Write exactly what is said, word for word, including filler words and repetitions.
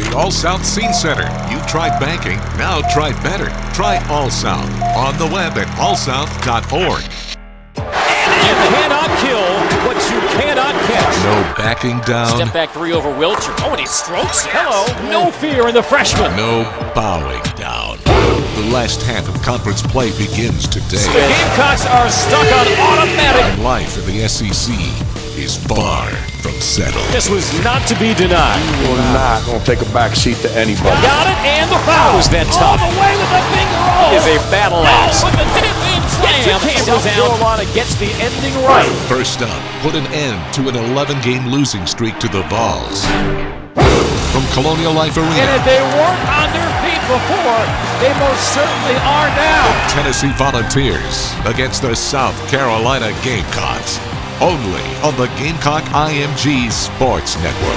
the All South Scene Center. You tried banking, now try better. Try All South on the web at all south dot org. You cannot kill what you cannot catch. No backing down. Step back three over Wilcher. Oh, and he strokes it. Hello. No fear in the freshman. No bowing down. The last half of conference play begins today. The Gamecocks are stuck on automatic. And life in the S E C is far from settled. This was not to be denied. We're not going to take a back seat to anybody. Got it, and the foul. How is that tough? All the way with a big roll. Is a battle axe. With the dip in slam. South Carolina gets the ending right. First up, put an end to an eleven game losing streak to the Vols. From Colonial Life Arena. And if they weren't on their feet before, they most certainly are now. The Tennessee Volunteers against the South Carolina Gamecocks. Only on the Gamecock I M G Sports Network.